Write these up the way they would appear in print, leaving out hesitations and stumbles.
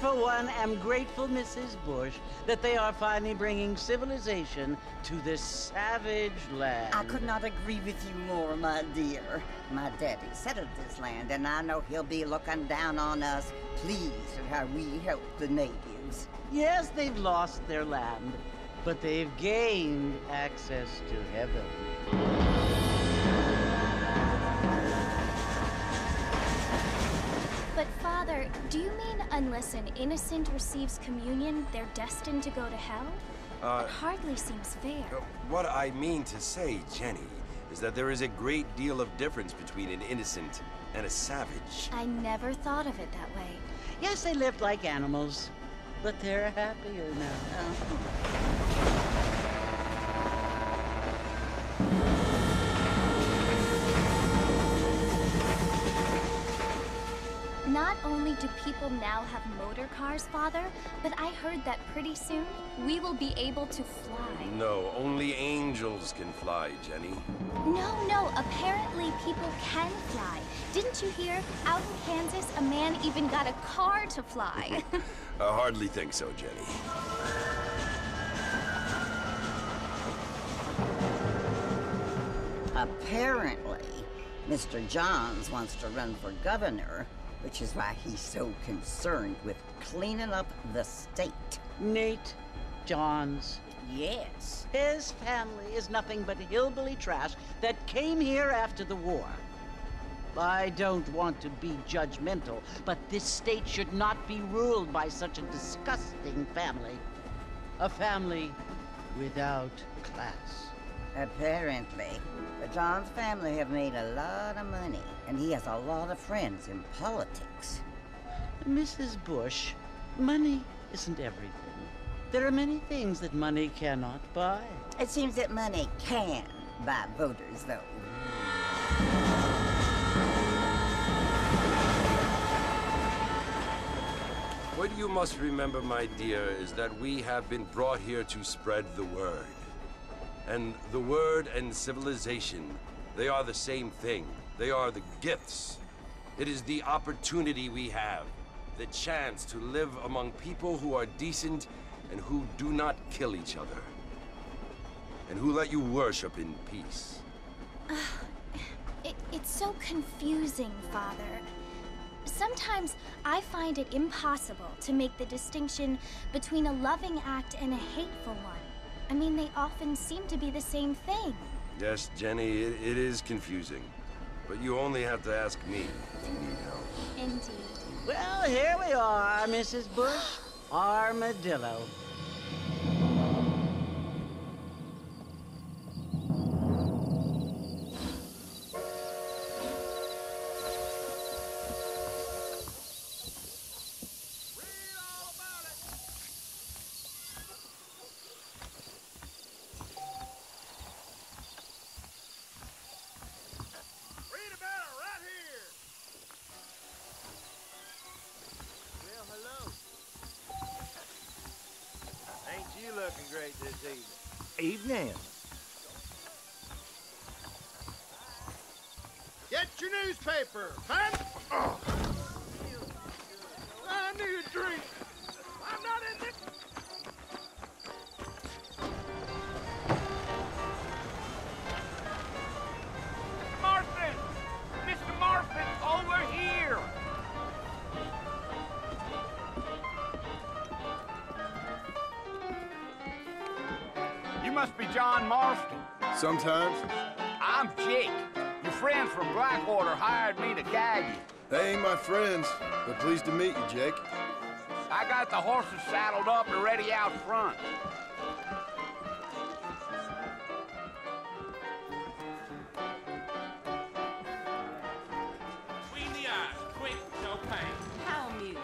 For one, I'm grateful, Mrs. Bush, that they are finally bringing civilization to this savage land. I could not agree with you more, my dear. My daddy settled this land, and I know he'll be looking down on us, pleased at how we helped the natives. Yes, they've lost their land, but they've gained access to heaven. Father, do you mean unless an innocent receives communion, they're destined to go to hell? It hardly seems fair. What I mean to say, Jenny, is that there is a great deal of difference between an innocent and a savage. I never thought of it that way. Yes, they lived like animals, but they're happier now. Not only do people now have motor cars, Father, but I heard that pretty soon we will be able to fly. No, only angels can fly, Jenny. No, apparently people can fly. Didn't you hear? Out in Kansas, a man even got a car to fly. I hardly think so, Jenny. Apparently, Mr. Johns wants to run for governor, which is why he's so concerned with cleaning up the state. Nate Johns. Yes. His family is nothing but hillbilly trash that came here after the war. I don't want to be judgmental, but this state should not be ruled by such a disgusting family. A family without class. Apparently. But John's family have made a lot of money, and he has a lot of friends in politics. Mrs. Bush, money isn't everything. There are many things that money cannot buy. It seems that money can buy voters, though. What you must remember, my dear, is that we have been brought here to spread the word. And the word and civilization, they are the same thing. They are the gifts. It is the opportunity we have, the chance to live among people who are decent and who do not kill each other, and who let you worship in peace. It's so confusing, Father. Sometimes I find it impossible to make the distinction between a loving act and a hateful one. I mean, they often seem to be the same thing. Yes, Jenny, it is confusing. But you only have to ask me if you need help. Indeed. Well, here we are, Mrs. Bush. Armadillo. evening. Get your newspaper, man! Oh. I need a drink. I'm not in this. Marston! Mr. Marston's over here! You must be John Marston. Sometimes. I'm Jake. Your friends from Blackwater hired me to gag you. They ain't my friends, but pleased to meet you, Jake. I got the horses saddled up and ready out front. Between the eyes, quick, no pain. How amusing.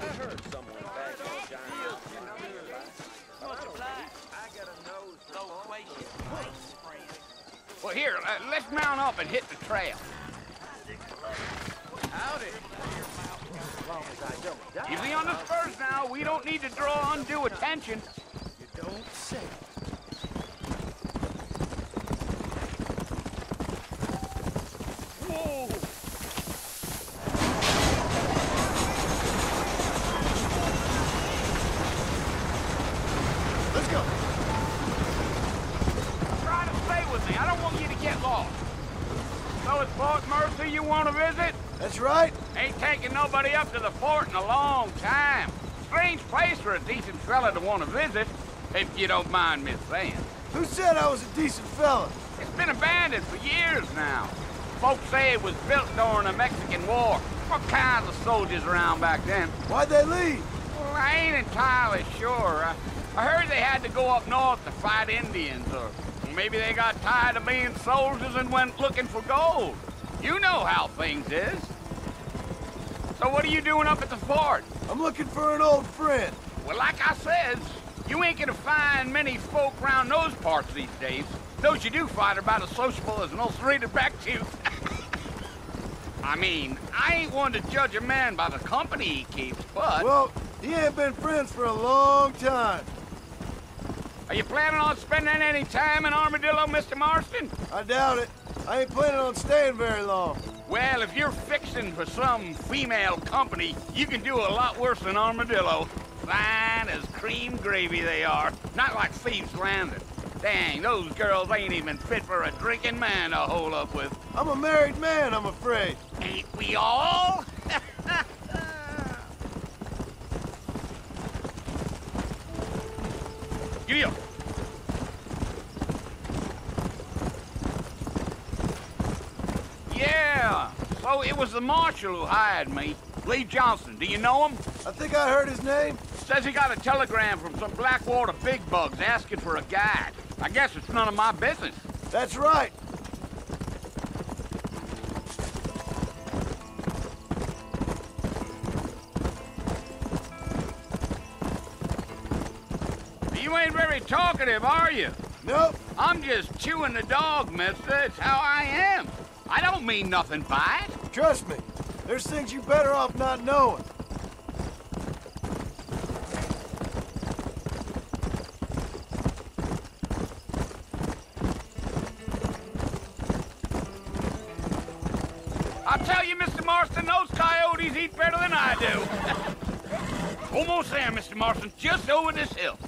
I heard someone back on Giant. Well, here, let's mount up and hit the trail. Howdy. As long as I don't die. You be on the spurs now. We don't need to draw undue attention. You don't say. Whoa! Fort Mercer, you want to visit? That's right. Ain't taking nobody up to the fort in a long time. Strange place for a decent fella to want to visit, if you don't mind me saying. Who said I was a decent fella? It's been abandoned for years now. Folks say it was built during the Mexican War. All kinds of soldiers around back then. Why'd they leave? Well, I ain't entirely sure. I heard they had to go up north to fight Indians, or maybe they got tired of being soldiers and went looking for gold. You know how things is. So what are you doing up at the fort? I'm looking for an old friend. Well, like I says, you ain't gonna find many folk around those parts these days. Those you do find are about as sociable as an ulcerated back tooth. I mean, I ain't one to judge a man by the company he keeps, but... Well, he ain't been friends for a long time. Are you planning on spending any time in Armadillo, Mr. Marston? I doubt it. I ain't planning on staying very long. Well, if you're fixing for some female company, you can do a lot worse than Armadillo. Fine as cream gravy they are. Not like Thieves' Landing. Dang, those girls ain't even fit for a drinking man to hole up with. I'm a married man, I'm afraid. Ain't we all? Giddy up. Yeah. So it was the marshal who hired me. Lee Johnson. Do you know him? I think I heard his name. Says he got a telegram from some Blackwater big bugs asking for a guide. I guess it's none of my business. That's right. Talkative, are you? Nope. I'm just chewing the dog, mister. It's how I am. I don't mean nothing by it. Trust me, there's things you better off not knowing. I'll tell you, Mr. Marston, those coyotes eat better than I do. Almost there, Mr. Marston, just over this hill.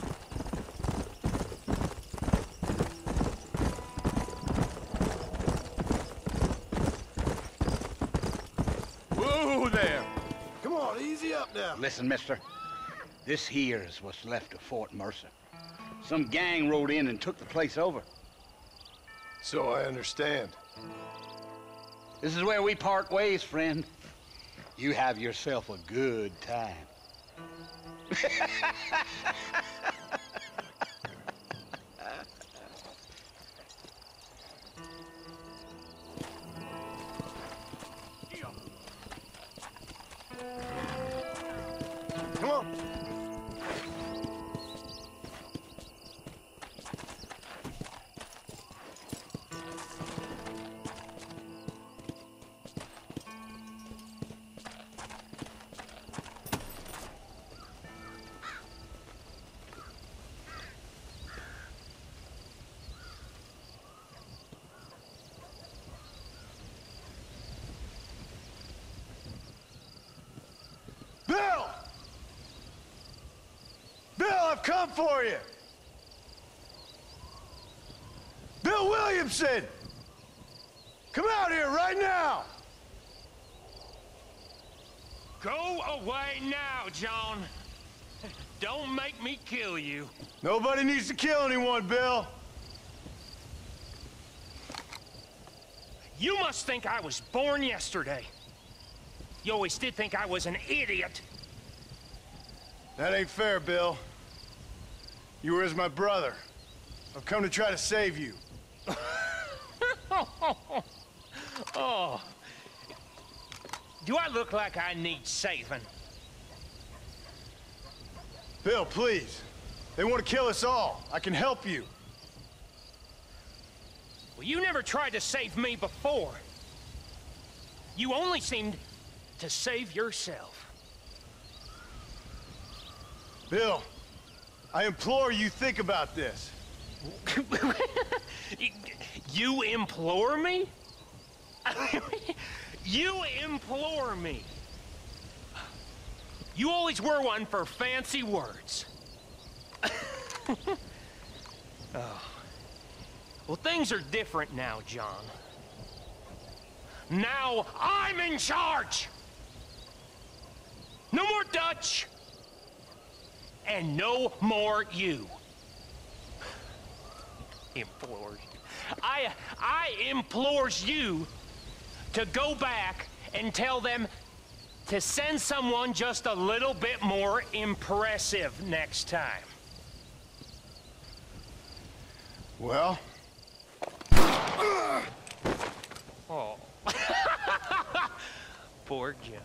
Listen, mister, this here is what's left of Fort Mercer. Some gang rode in and took the place over. So I understand. This is where we part ways, friend. You have yourself a good time. come for you. Bill Williamson, come out here right now. Go away now, John. Don't make me kill you. Nobody needs to kill anyone, Bill. You must think I was born yesterday. You always did think I was an idiot. That ain't fair, Bill. You were as my brother. I've come to try to save you. Oh. Do I look like I need saving? Bill, please. They want to kill us all. I can help you. Well, you never tried to save me before. You only seemed to save yourself. Bill, I implore you, think about this. You implore me? You implore me. You always were one for fancy words. Oh. Well, things are different now, John. Now I'm in charge. No more Dutch. And no more you. Implored. I implores you to go back and tell them to send someone just a little bit more impressive next time. Well. Oh. Poor John.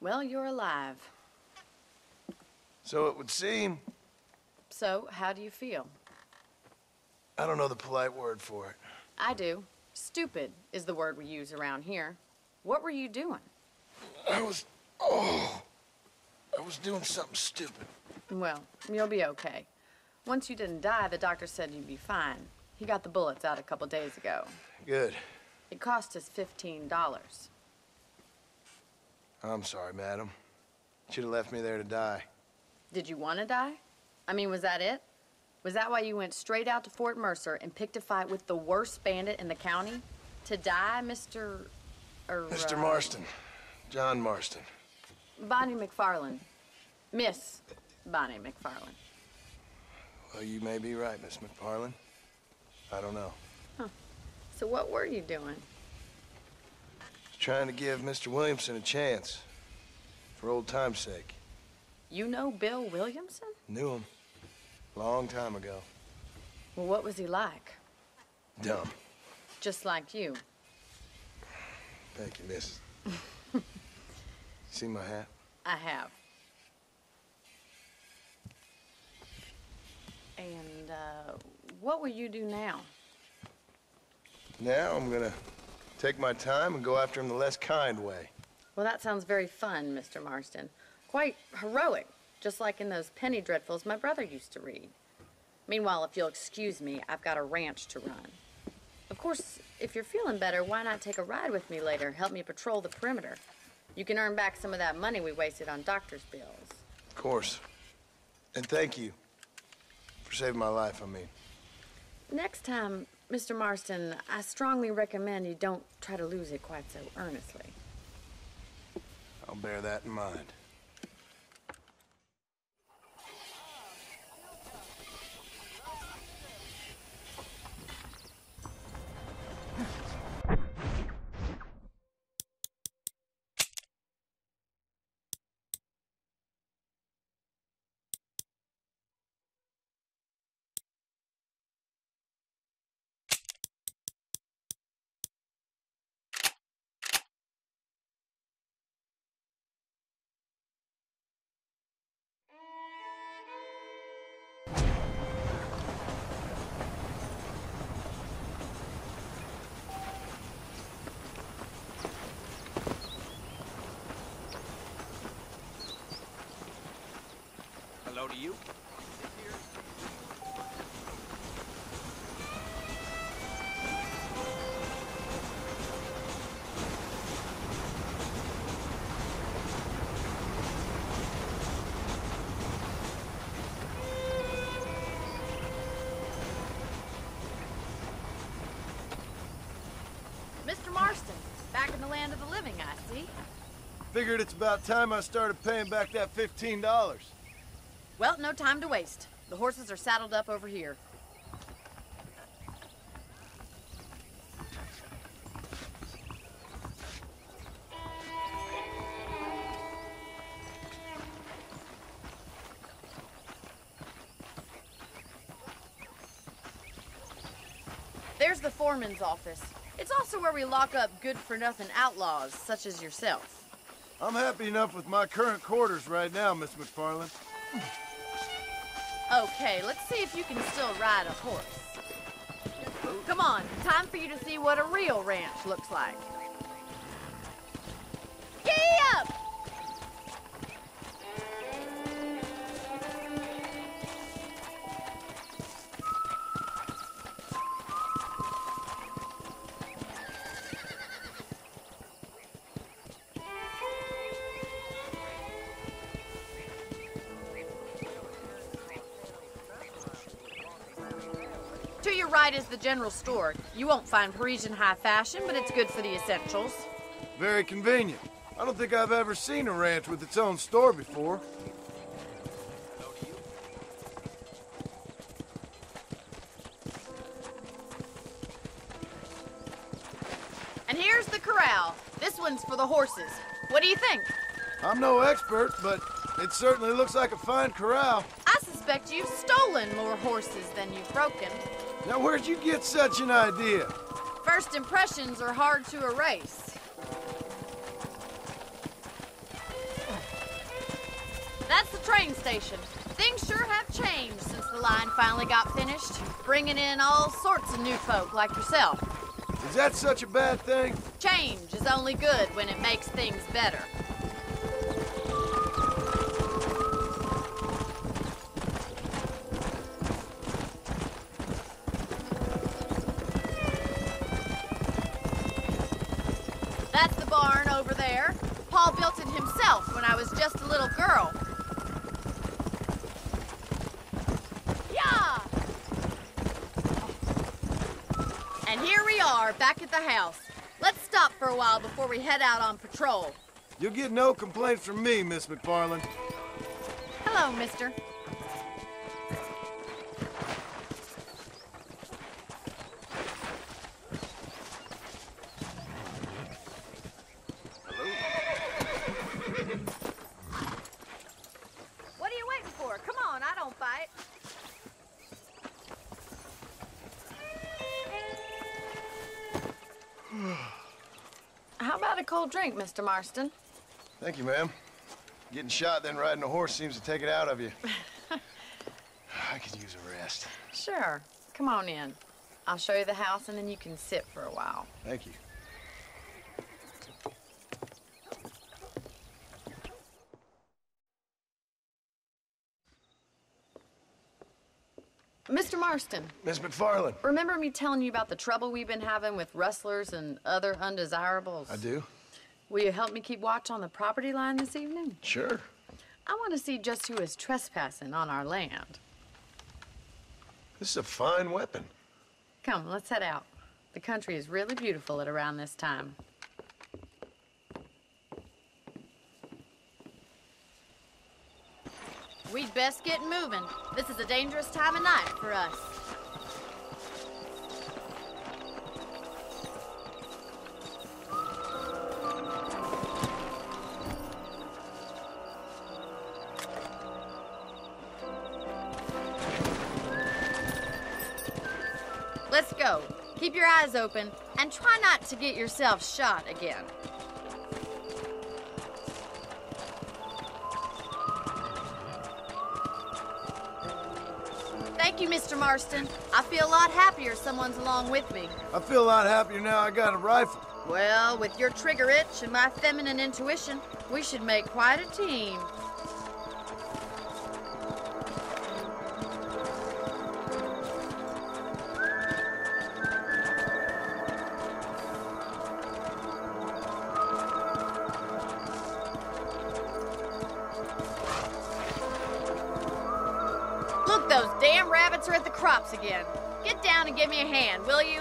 Well, you're alive. So it would seem. So, how do you feel? I don't know the polite word for it. I do. Stupid is the word we use around here. What were you doing? I was doing something stupid. Well, you'll be okay. Once you didn't die, the doctor said you'd be fine. He got the bullets out a couple days ago. Good. It cost us $15. I'm sorry, madam. Should have left me there to die. Did you want to die? I mean, was that it? Was that why you went straight out to Fort Mercer and picked a fight with the worst bandit in the county? To die, Mr. Mr. Marston. John Marston. Bonnie McFarlane. Miss Bonnie McFarlane. Well, you may be right, Miss McFarlane. I don't know. Huh. So what were you doing? Trying to give Mr. Williamson a chance, for old time's sake. You know Bill Williamson? Knew him, long time ago. Well, what was he like? Dumb. Just like you. Thank you, miss. See my hat? I have. And what will you do now? Now I'm gonna take my time and go after him the less kind way. Well, that sounds very fun, Mr. Marston. Quite heroic, just like in those penny dreadfuls my brother used to read. Meanwhile, if you'll excuse me, I've got a ranch to run. Of course, if you're feeling better, why not take a ride with me later? Help me patrol the perimeter. You can earn back some of that money we wasted on doctor's bills. Of course. And thank you for saving my life, I mean. Next time, Mr. Marston, I strongly recommend you don't try to lose it quite so earnestly. I'll bear that in mind. To you. Mr. Marston, back in the land of the living, I see. Figured it's about time I started paying back that $15. Well, no time to waste. The horses are saddled up over here. There's the foreman's office. It's also where we lock up good-for-nothing outlaws, such as yourself. I'm happy enough with my current quarters right now, Miss McFarlane. Okay, let's see if you can still ride a horse. Come on, time for you to see what a real ranch looks like. Giddy up! Is the general store. You won't find Parisian high fashion, but it's good for the essentials. Very convenient. I don't think I've ever seen a ranch with its own store before. And here's the corral. This one's for the horses. What do you think? I'm no expert, but it certainly looks like a fine corral. I suspect you've stolen more horses than you've broken. Now, where'd you get such an idea? First impressions are hard to erase. That's the train station. Things sure have changed since the line finally got finished, bringing in all sorts of new folk like yourself. Is that such a bad thing? Change is only good when it makes things better. Before we head out on patrol. You'll get no complaints from me, Miss McFarlane. Hello, mister. Hello? What are you waiting for? Come on, I don't fight. How about a cold drink, Mr. Marston? Thank you, ma'am. Getting shot, then riding a horse seems to take it out of you. I could use a rest. Sure. Come on in. I'll show you the house, and then you can sit for a while. Thank you. Mr. Marston. Miss McFarlane. Remember me telling you about the trouble we've been having with rustlers and other undesirables? I do. Will you help me keep watch on the property line this evening? Sure. I want to see just who is trespassing on our land. This is a fine weapon. Come, let's head out. The country is really beautiful at around this time. We'd best get moving. This is a dangerous time of night for us. Let's go. Keep your eyes open and try not to get yourself shot again. Thank you, Mr. Marston. I feel a lot happier someone's along with me. I feel a lot happier now I got a rifle. Well, with your trigger itch and my feminine intuition, we should make quite a team. Again. Get down and give me a hand, will you?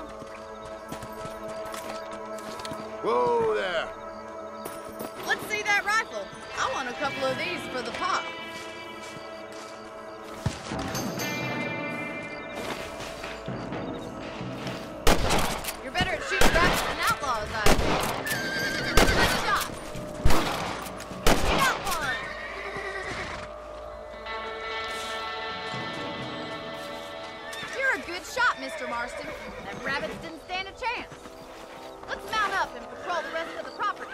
Whoa there! Let's see that rifle. I want a couple of these for the pop. You're better at shooting rats than outlaws, I think. Good shot! You got one! Good shot, Mr. Marston. Them rabbits didn't stand a chance. Let's mount up and patrol the rest of the property.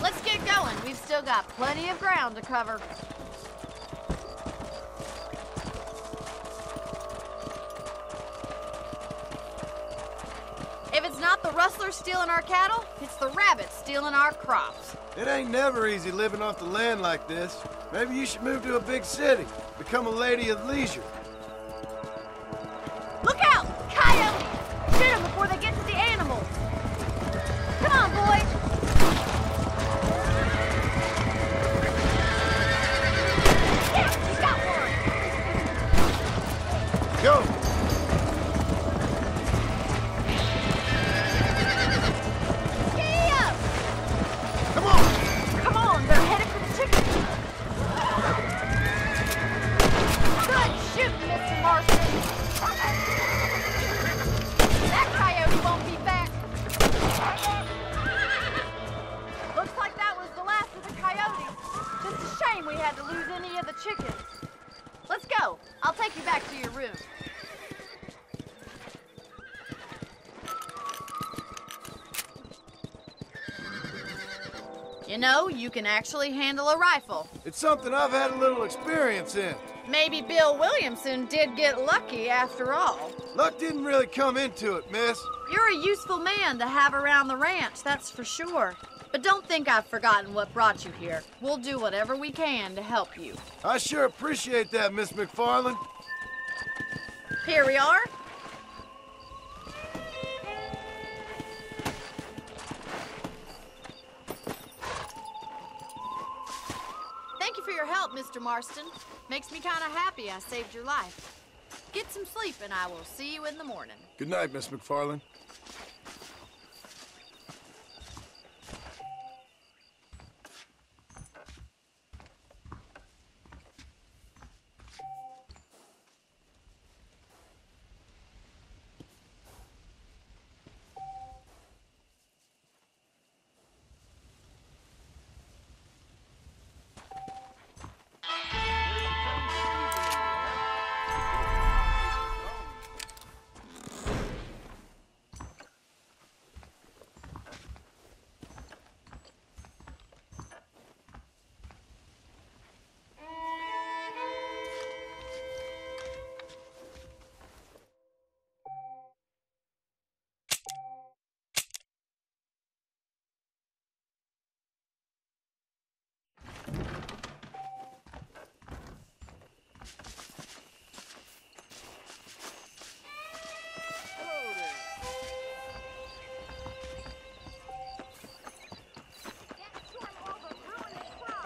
Let's get going. We've still got plenty of ground to cover. If it's not the rustlers stealing our cattle, it's the rabbits stealing our crops. It ain't never easy living off the land like this. Maybe you should move to a big city, become a lady of leisure. Look out! Coyotes! Shoot them before they get to the animals! Come on, boys! Yeah, you got one! Go! Yeah! Come on! Come on, they're headed for the chicken! That coyote won't be back. Looks like that was the last of the coyotes. Just a shame we had to lose any of the chickens. Let's go. I'll take you back to your room. You know, you can actually handle a rifle. It's something I've had a little experience in. Maybe Bill Williamson did get lucky after all. Luck didn't really come into it, miss. You're a useful man to have around the ranch, that's for sure. But don't think I've forgotten what brought you here. We'll do whatever we can to help you. I sure appreciate that, Miss McFarlane. Here we are. Thank you for your help, Mr. Marston. Makes me kind of happy I saved your life. Get some sleep and I will see you in the morning. Good night, Miss McFarlane.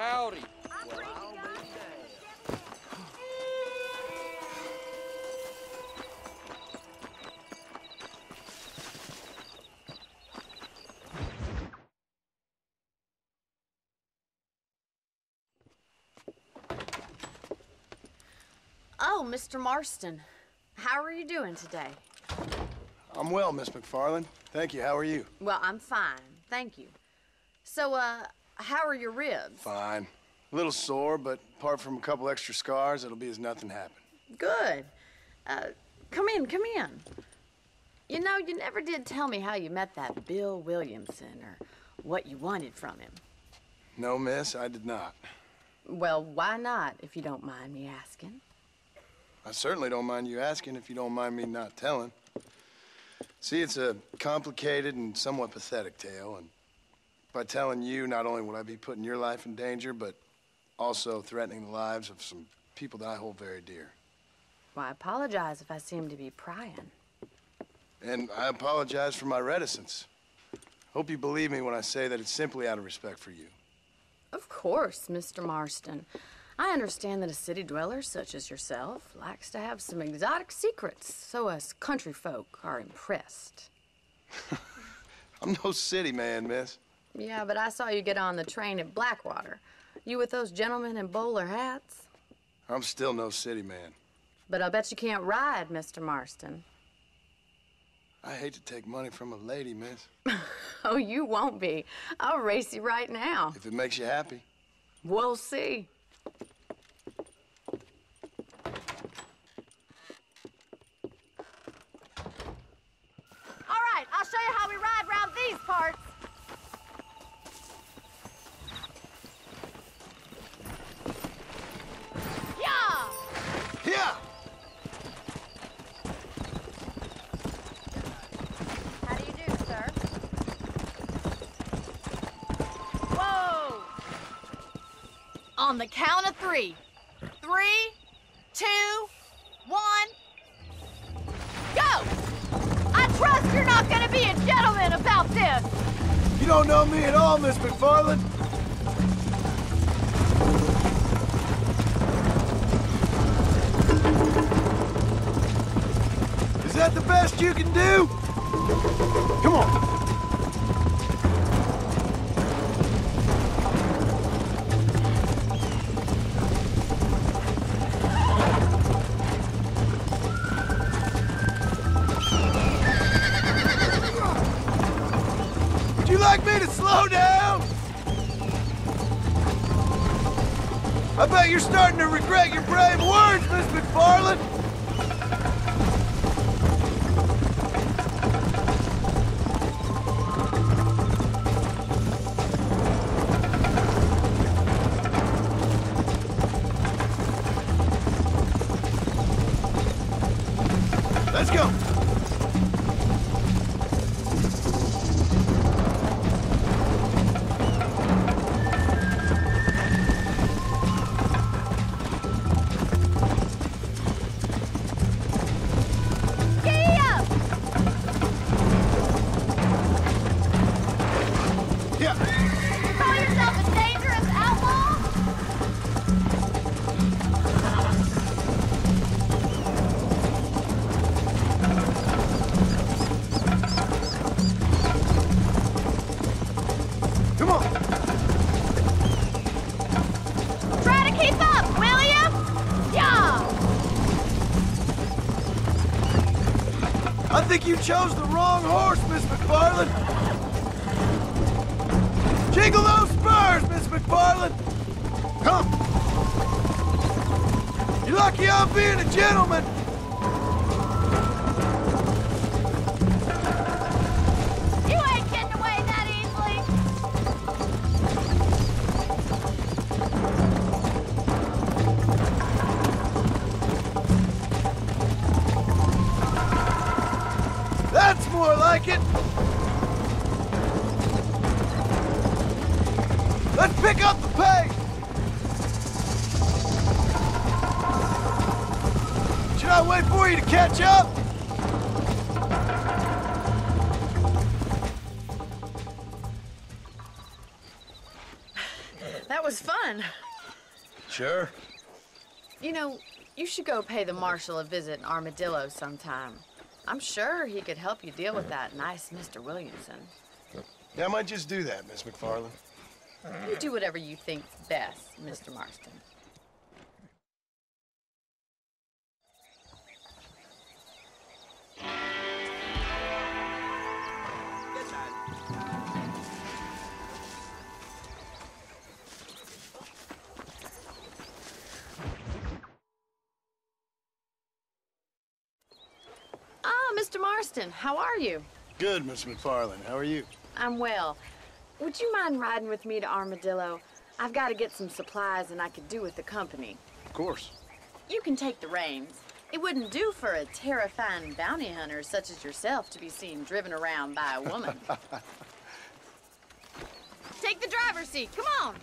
Howdy. Well, I'll be damned. Oh, Mr. Marston. How are you doing today? I'm well, Miss McFarlane. Thank you. How are you? Well, I'm fine. Thank you. So, how are your ribs? Fine. A little sore, but apart from a couple extra scars, it'll be as nothing happened. Good. Come in, come in. You know, you never did tell me how you met that Bill Williamson or what you wanted from him. No, miss, I did not. Well, why not, if you don't mind me asking? I certainly don't mind you asking if you don't mind me not telling. See, it's a complicated and somewhat pathetic tale, and by telling you, not only would I be putting your life in danger, but also threatening the lives of some people that I hold very dear. Well, I apologize if I seem to be prying. And I apologize for my reticence. Hope you believe me when I say that it's simply out of respect for you. Of course, Mr. Marston. I understand that a city dweller such as yourself likes to have some exotic secrets, so us country folk are impressed. I'm no city man, miss. Yeah, but I saw you get on the train at Blackwater. You with those gentlemen in bowler hats? I'm still no city man. But I bet you can't ride, Mr. Marston. I hate to take money from a lady, miss. Oh, you won't be. I'll race you right now. If it makes you happy. We'll see. All right, I'll show you how we ride around these parts. Yeah! How do you do, sir? Whoa! On the count of three. 3, 2, 1, go! I trust you're not gonna be a gentleman about this! You don't know me at all, Miss McFarlane. Is that the best you can do? Come on. Would you like me to slow down? I bet you're starting to regret your brave words, Miss McFarlane. I think you chose the wrong horse, Miss McFarlane. Jingle those spurs, Miss McFarlane. Come. You're lucky I'm being a gentleman. You ain't getting away that easily. That's more like it. Let's pick up the pace. Should I wait for you to catch up? That was fun, fun. Sure. You know, you should go pay the marshal a visit in Armadillo sometime. I'm sure he could help you deal with that nice Mr. Williamson. Yeah, I might just do that, Miss McFarlane. You do whatever you think's best, Mr. Marston. Mr. Marston, how are you? Good, Miss McFarlane. How are you? I'm well. Would you mind riding with me to Armadillo? I've got to get some supplies and I could do with the company. Of course. You can take the reins. It wouldn't do for a terrifying bounty hunter such as yourself to be seen driven around by a woman. Take the driver's seat. Come on.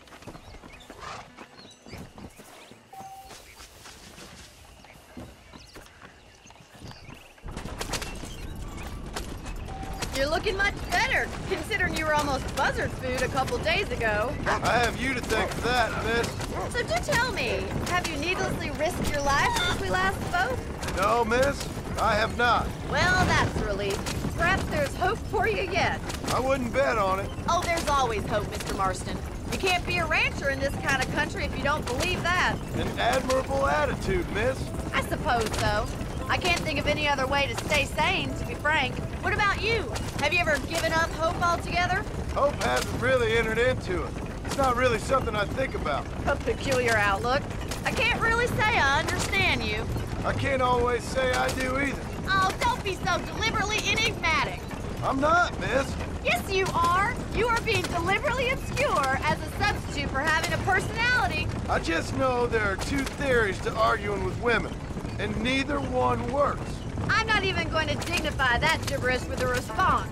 You're looking much better, considering you were almost buzzard food a couple days ago. I have you to thank for that, miss. So do tell me, have you needlessly risked your life since we last spoke? No, miss, I have not. Well, that's a relief. Perhaps there's hope for you yet. I wouldn't bet on it. Oh, there's always hope, Mr. Marston. You can't be a rancher in this kind of country if you don't believe that. An admirable attitude, miss. I suppose so. I can't think of any other way to stay sane, to be frank. What about you? Have you ever given up hope altogether? Hope hasn't really entered into it. It's not really something I think about. A peculiar outlook. I can't really say I understand you. I can't always say I do either. Oh, don't be so deliberately enigmatic. I'm not, miss. Yes, you are. You are being deliberately obscure as a substitute for having a personality. I just know there are two theories to arguing with women. And neither one works. I'm not even going to dignify that gibberish with a response.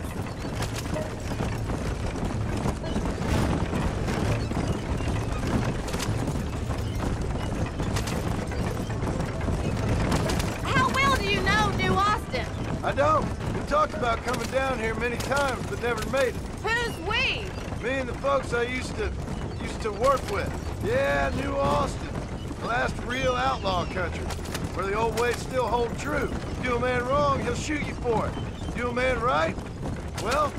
How well do you know New Austin? I don't. We talked about coming down here many times, but never made it. Who's we? Me and the folks I used to work with. Yeah, New Austin. The last real outlaw country. Where the old ways still hold true. Do a man wrong, he'll shoot you for it. Do a man right, well,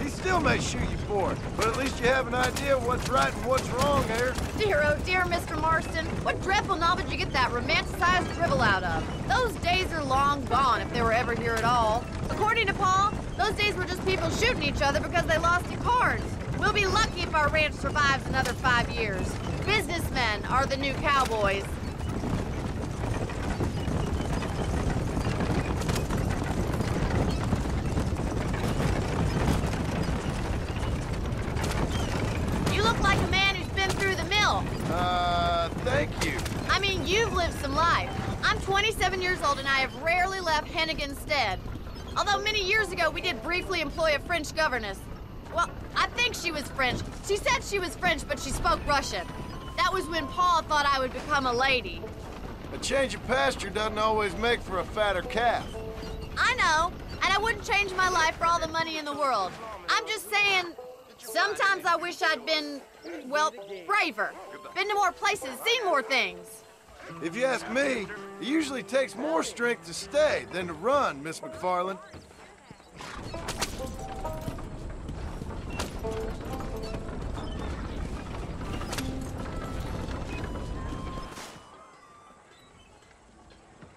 he still may shoot you for it. But at least you have an idea of what's right and what's wrong there. Dear, oh dear, Mr. Marston, what dreadful novel did you get that romanticized drivel out of? Those days are long gone, if they were ever here at all. According to Paul, those days were just people shooting each other because they lost their cards. We'll be lucky if our ranch survives another 5 years. Businessmen are the new cowboys. You've lived some life. I'm 27 years old and I have rarely left Hennigan's stead. Although many years ago we did briefly employ a French governess. Well, I think she was French. She said she was French, but she spoke Russian. That was when Paul thought I would become a lady. A change of pasture doesn't always make for a fatter calf. I know, and I wouldn't change my life for all the money in the world. I'm just saying, sometimes I wish I'd been, well, braver. Been to more places, seen more things. If you ask me, it usually takes more strength to stay than to run, Miss McFarlane.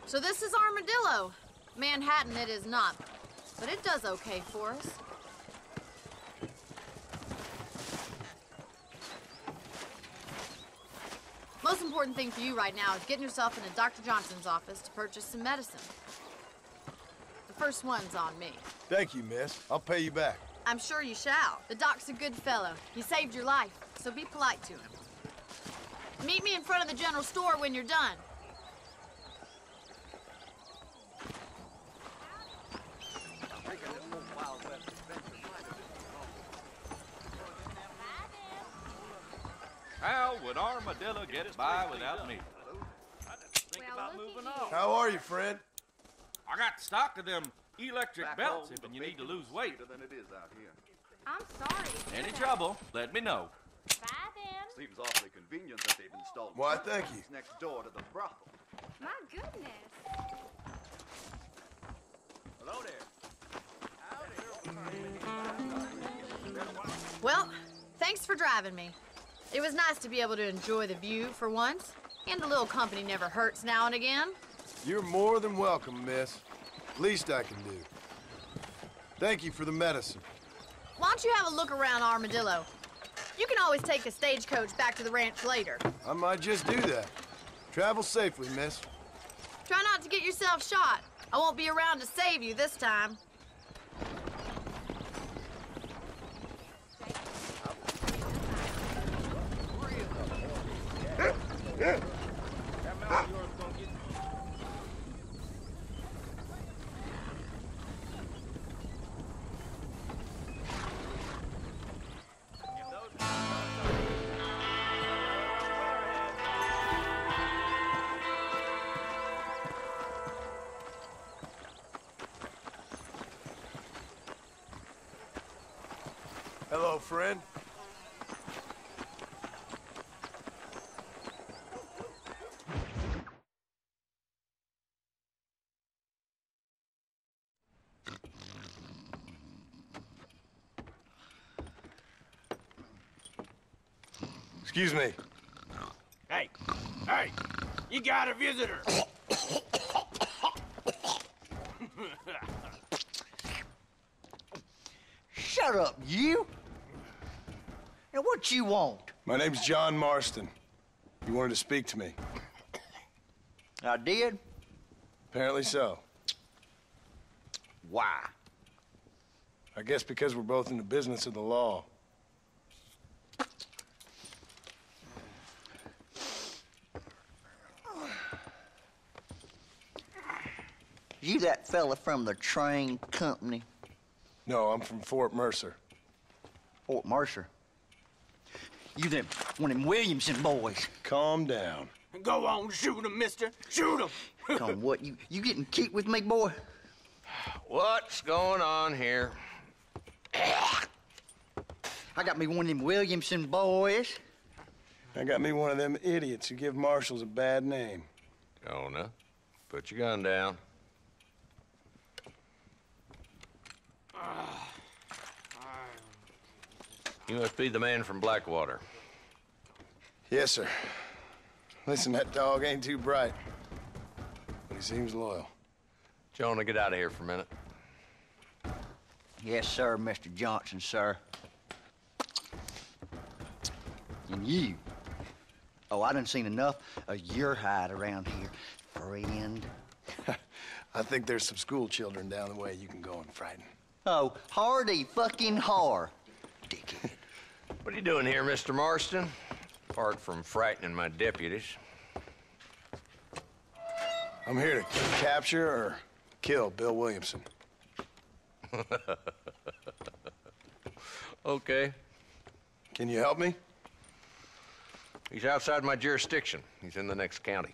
So this is Armadillo. Manhattan it is not, but it does okay for us. Most important thing for you right now is getting yourself into Dr. Johnson's office to purchase some medicine. The first one's on me. Thank you, miss. I'll pay you back. I'm sure you shall. The doc's a good fellow. He saved your life, so be polite to him. Meet me in front of the general store when you're done. How would Armadillo get by without me? I didn't think about moving on. How are you, Fred? I got stock of them electric belts if you need to lose weight. I'm sorry. Any trouble, let me know. them. Seems awfully convenient that they've installed. Why, thank you. Next door to the brothel. My goodness. Hello there. Well, thanks for driving me. It was nice to be able to enjoy the view for once, and a little company never hurts now and again. You're more than welcome, miss. Least I can do. Thank you for the medicine. Why don't you have a look around Armadillo? You can always take the stagecoach back to the ranch later. I might just do that. Travel safely, miss. Try not to get yourself shot. I won't be around to save you this time. Hello, friend. Excuse me. Hey, hey, you got a visitor. Shut up, you. Now, what you want? My name's John Marston. You wanted to speak to me. I did? Apparently so. Why? I guess because we're both in the business of the law. You that fella from the train company? No, I'm from Fort Mercer. Fort Mercer? You that one of them Williamson boys? Calm down. Go on, shoot him, mister. Shoot him! Come what? You getting cute with me, boy? What's going on here? I got me one of them Williamson boys. I got me one of them idiots who give marshals a bad name. Jonah, put your gun down. You must be the man from Blackwater. Yes, sir. Listen, that dog ain't too bright, but he seems loyal. Jonah, get out of here for a minute. Yes, sir, Mr. Johnson, sir. And you? Oh, I done seen enough of your hide around here, friend. I think there's some school children down the way you can go and frighten. Oh, hardy fucking whore. Dickhead. What are you doing here, Mr. Marston? Apart from frightening my deputies. I'm here to capture or kill Bill Williamson. Okay. Can you help me? He's outside my jurisdiction. He's in the next county.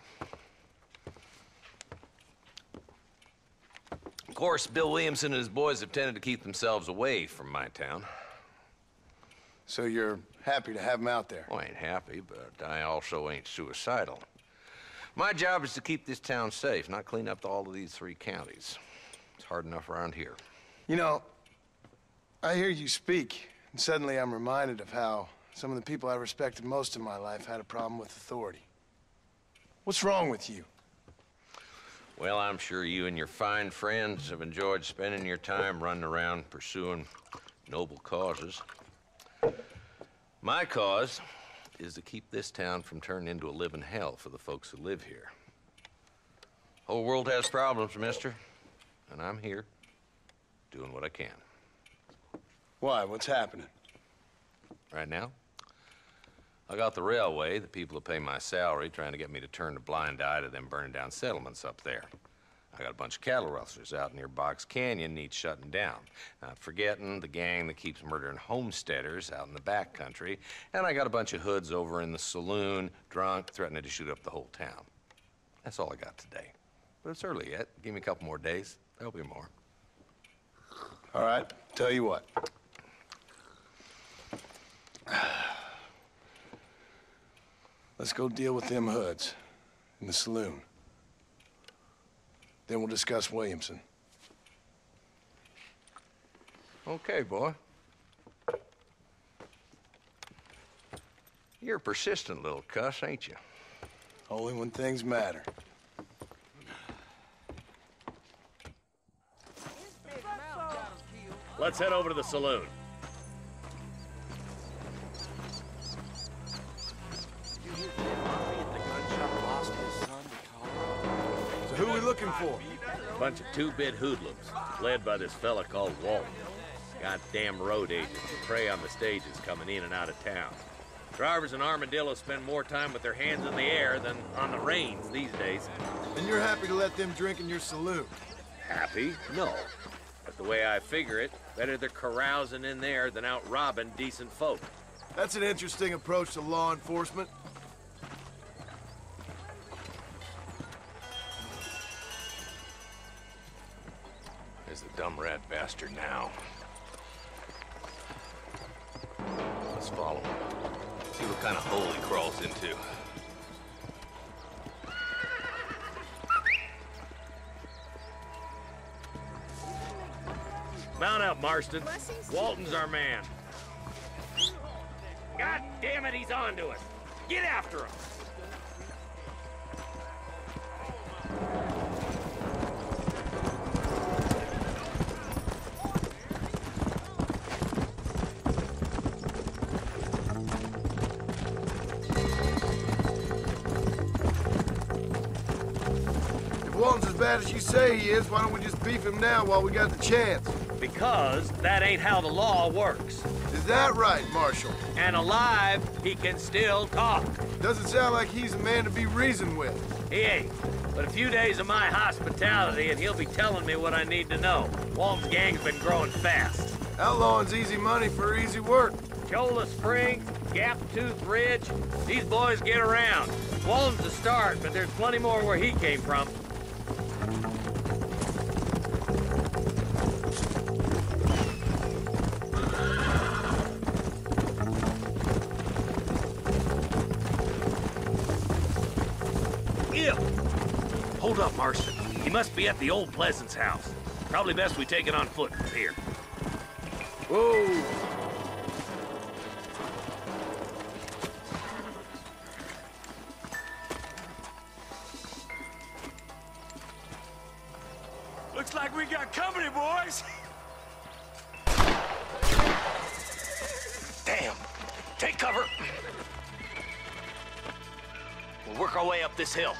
Of course, Bill Williamson and his boys have tended to keep themselves away from my town. So you're happy to have him out there? Well, I ain't happy, but I also ain't suicidal. My job is to keep this town safe, not clean up all of these three counties. It's hard enough around here. You know, I hear you speak, and suddenly I'm reminded of how some of the people I respected most in my life had a problem with authority. What's wrong with you? Well, I'm sure you and your fine friends have enjoyed spending your time running around pursuing noble causes. My cause is to keep this town from turning into a living hell for the folks who live here. Whole world has problems, mister, and I'm here doing what I can. Why? What's happening? Right now? I got the railway, the people who pay my salary, trying to get me to turn a blind eye to them burning down settlements up there. I got a bunch of cattle rustlers out near Box Canyon needs shutting down. Not forgetting the gang that keeps murdering homesteaders out in the back country. And I got a bunch of hoods over in the saloon, drunk, threatening to shoot up the whole town. That's all I got today. But it's early yet. Give me a couple more days. There'll be more. All right, tell you what. Let's go deal with them hoods in the saloon. Then we'll discuss Williamson. Okay, boy. You're a persistent little cuss, ain't you? Only when things matter. Let's head over to the saloon. So who are we looking for? A bunch of two-bit hoodlums, led by this fella called Walton. Goddamn road agents who prey on the stages coming in and out of town. Drivers in Armadillo spend more time with their hands in the air than on the reins these days. And you're happy to let them drink in your saloon? Happy? No. But the way I figure it, better they're carousing in there than out robbing decent folk. That's an interesting approach to law enforcement. There's the dumb rat bastard now. Let's follow him. See what kind of hole he crawls into. Mount up, Marston. Walton's our man. God damn it, he's on to us. Get after him. As you say he is, why don't we just beef him now while we got the chance? Because that ain't how the law works. Is that right, Marshal? And alive, he can still talk. Doesn't sound like he's a man to be reasoned with. He ain't. But a few days of my hospitality and he'll be telling me what I need to know. Walton's gang's been growing fast. Outlawing's easy money for easy work. Chola Spring, Gap Tooth Ridge, these boys get around. Walton's the start, but there's plenty more where he came from. Hold up, Marston. He must be at the old Pleasant's house. Probably best we take it on foot from here. Whoa! Looks like we got company, boys! Damn! Take cover! We'll work our way up this hill.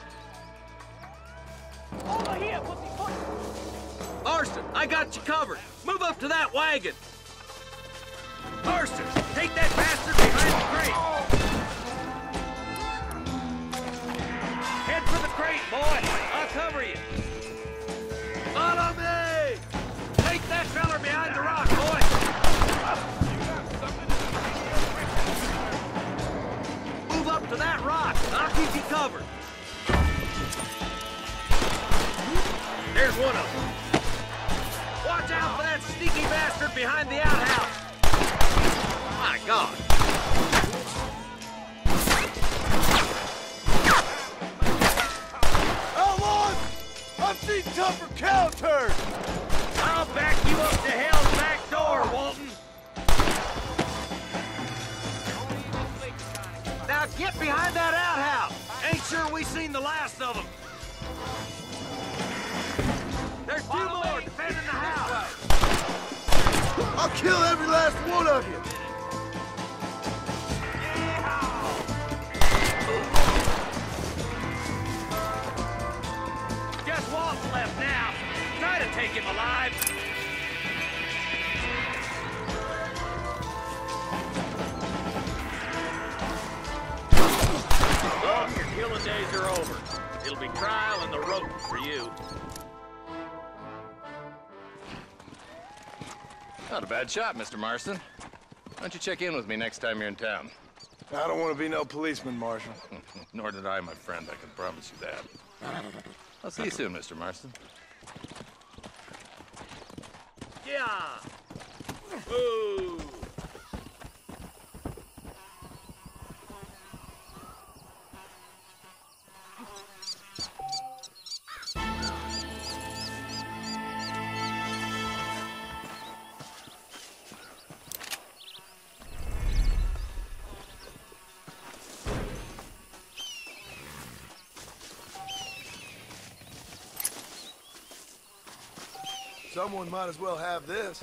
Over here, pussy. Marston, I got you covered. Move up to that wagon. Marston, take that bastard behind the crate. Oh. Head for the crate, boy. I'll cover you. Follow me. Take that feller behind the rock, boy. Move up to that rock. I'll keep you covered. There's one of them. Watch out for that sneaky bastard behind the outhouse. My God. Outlaws! I've seen tougher cow turns. I'll back you up to hell's back door, Walton. Now get behind that outhouse. Ain't sure we seen the last of them. There's two more defending the house! I'll kill every last one of you! Yeehaw! Just Walton left now. Try to take him alive! Well, your killing days are over. It'll be trial and the rope for you. Not a bad shot, Mr. Marston. Why don't you check in with me next time you're in town? I don't want to be no policeman, Marshal. Nor did I, my friend. I can promise you that. I'll see you soon, Mr. Marston. Yeah! Ooh! Someone might as well have this.